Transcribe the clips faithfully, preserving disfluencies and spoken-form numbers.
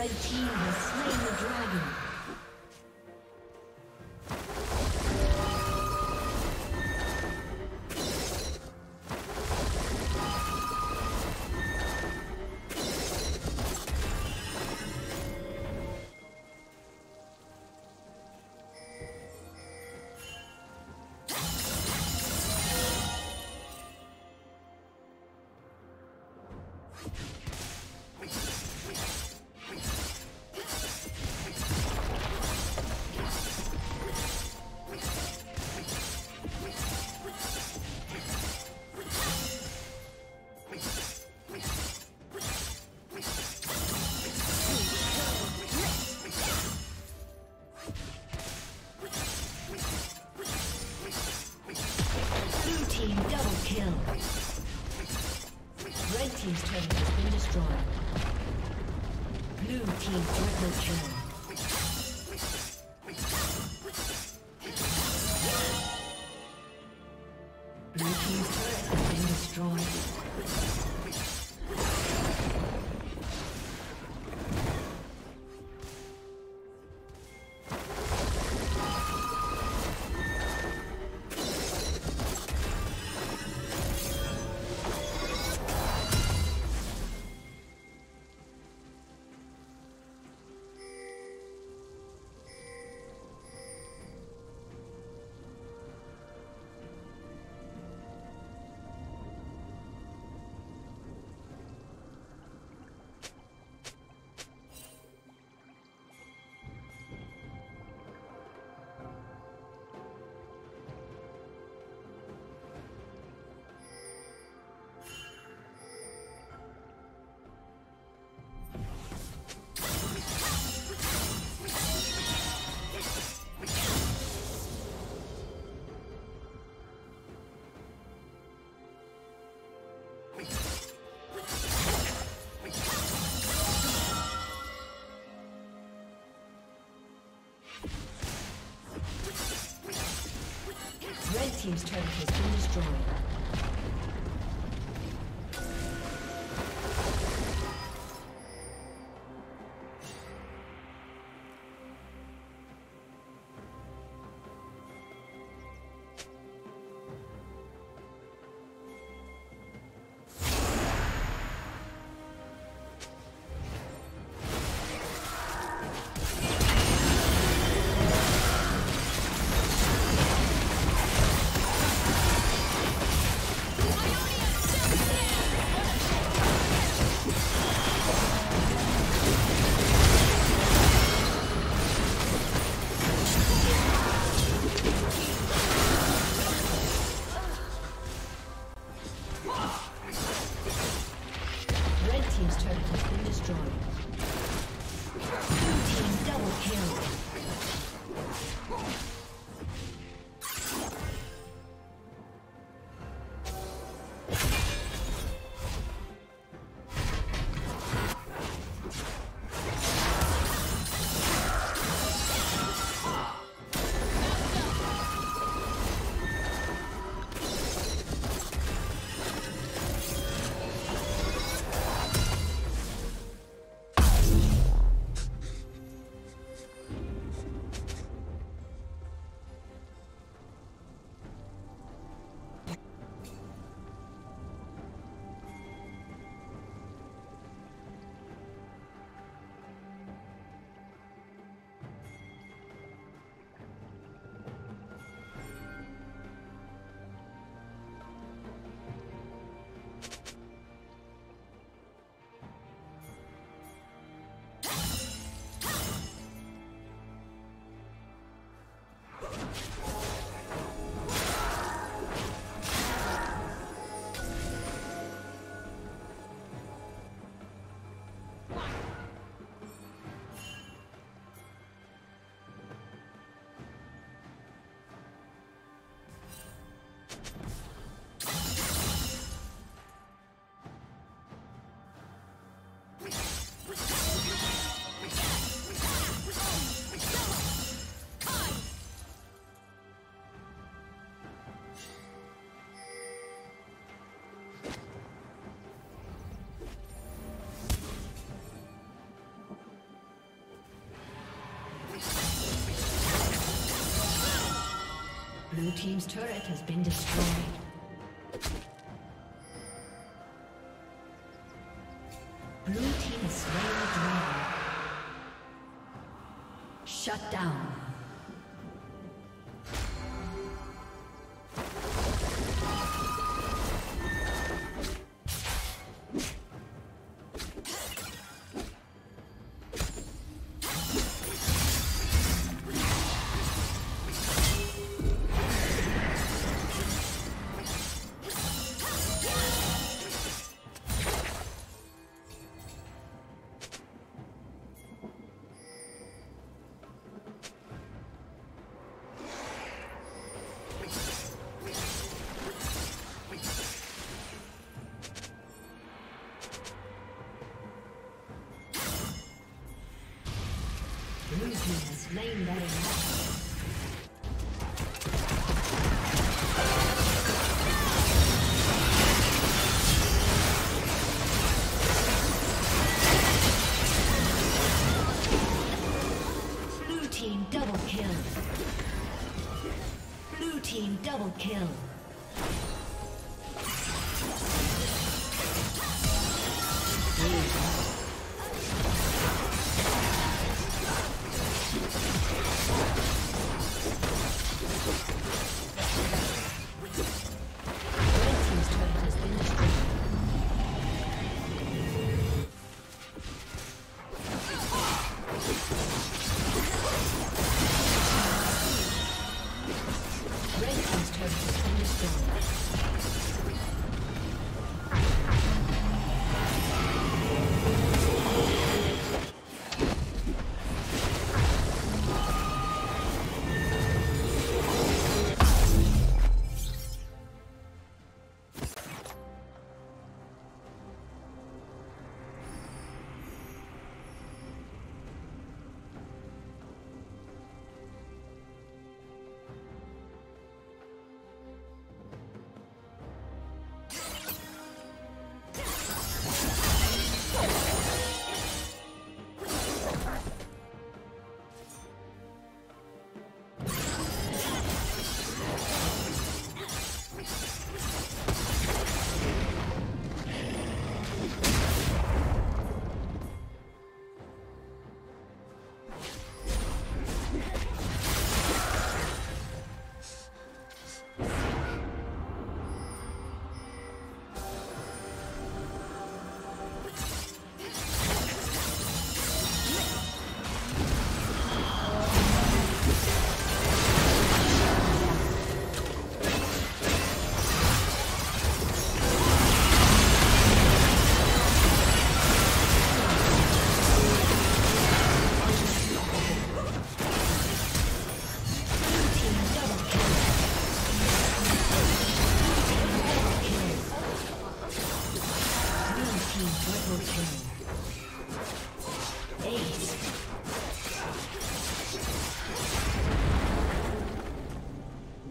Red team has slain the dragon. Red team's turret has been destroyed. Blue team's turret has been destroyed. Blue team is slain the dragon. Shut down. Name that is Blue team double kill. Blue team double kill.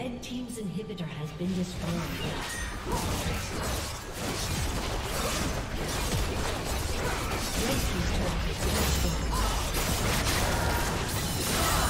Red team's inhibitor has been destroyed. Red team's turret has been destroyed.